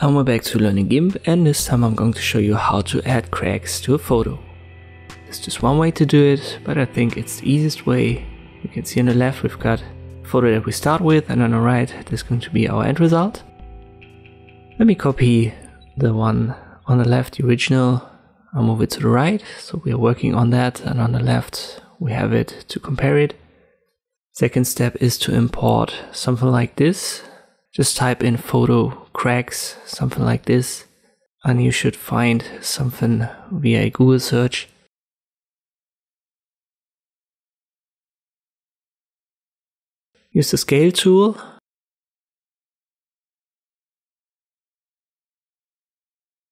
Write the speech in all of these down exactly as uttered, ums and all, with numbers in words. And we're back to learning GIMP, and this time I'm going to show you how to add cracks to a photo. There's just one way to do it, but I think it's the easiest way. You can see on the left we've got the photo that we start with, and on the right there's going to be our end result. Let me copy the one on the left, the original. I'll move it to the right, so we are working on that, and on the left we have it to compare it. Second step is to import something like this. Just type in photo cracks, something like this, and you should find something via a Google search. Use the scale tool.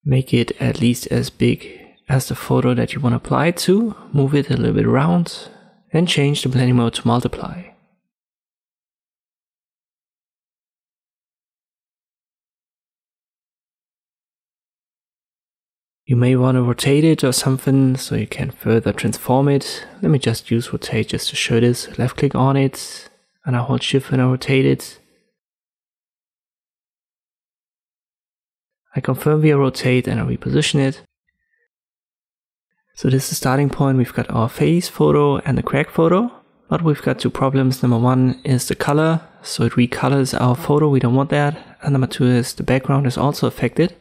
Make it at least as big as the photo that you want to apply to. Move it a little bit around and change the blending mode to multiply. You may want to rotate it or something so you can further transform it. Let me just use rotate just to show this. Left click on it and I hold shift and I rotate it. I confirm via rotate and I reposition it. So this is the starting point. We've got our face photo and the crack photo. But we've got two problems. Number one is the color. So it recolors our photo. We don't want that. And number two is the background is also affected.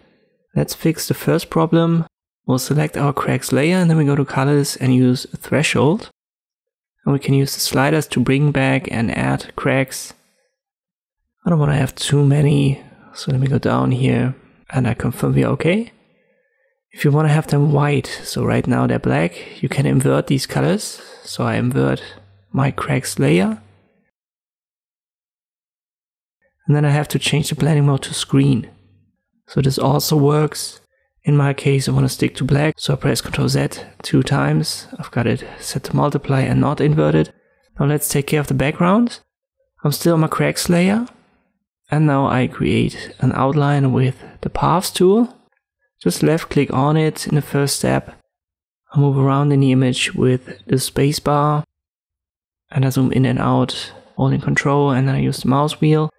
Let's fix the first problem. We'll select our cracks layer and then we go to colors and use threshold. And we can use the sliders to bring back and add cracks. I don't want to have too many, so let me go down here and I confirm we are okay. If you want to have them white, so right now they're black, you can invert these colors. So I invert my cracks layer. And then I have to change the blending mode to screen. So this also works. In my case, I want to stick to black, so I press control Z two times. I've got it set to multiply and not inverted. Now let's take care of the background. I'm still on my cracks layer. And now I create an outline with the paths tool. Just left click on it in the first step. I move around in the image with the spacebar. And I zoom in and out, holding control, and then I use the mouse wheel.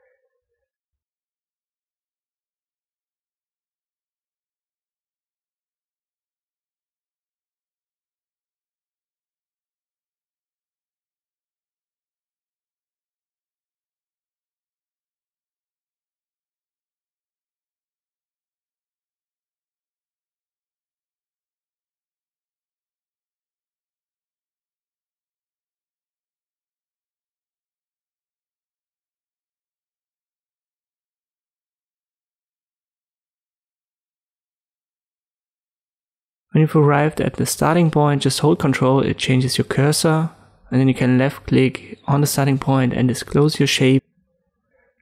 When you've arrived at the starting point, just hold control, it changes your cursor, and then you can left click on the starting point and disclose your shape.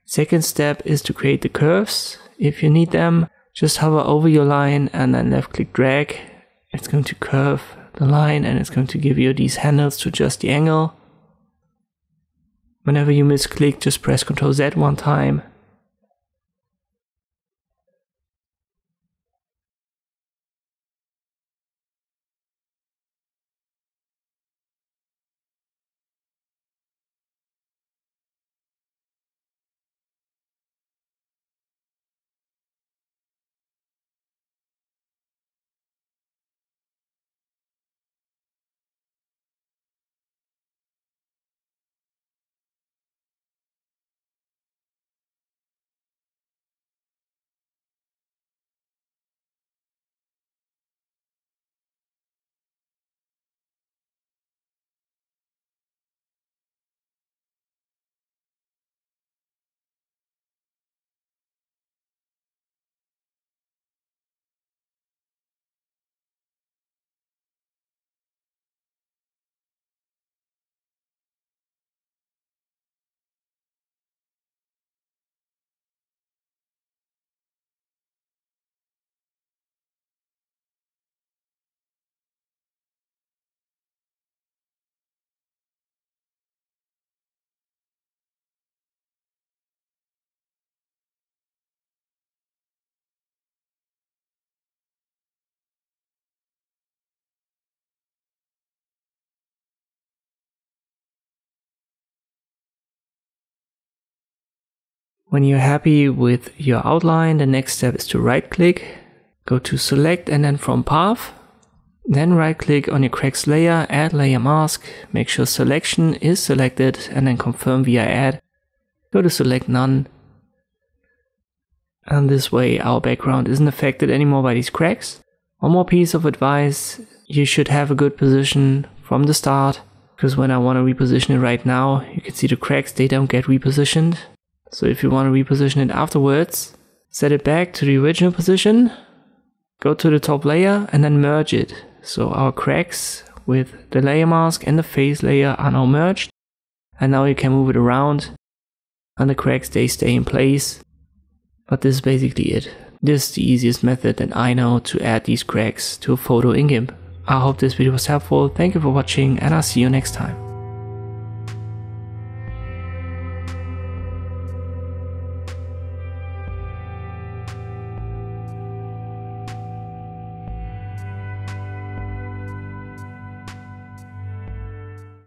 Second step is to create the curves. If you need them, just hover over your line and then left click drag. It's going to curve the line and it's going to give you these handles to adjust the angle. Whenever you misclick, just press control Z one time. When you're happy with your outline, the next step is to right click, go to select and then from path, then right click on your Cracks layer, add layer mask, make sure selection is selected and then confirm via add, go to select none. And this way our background isn't affected anymore by these cracks. One more piece of advice, you should have a good position from the start, because when I want to reposition it right now, you can see the cracks, they don't get repositioned. So if you want to reposition it afterwards, set it back to the original position, go to the top layer and then merge it. So our cracks with the layer mask and the face layer are now merged. And now you can move it around and the cracks, they stay in place. But this is basically it. This is the easiest method that I know to add these cracks to a photo in GIMP. I hope this video was helpful. Thank you for watching and I'll see you next time.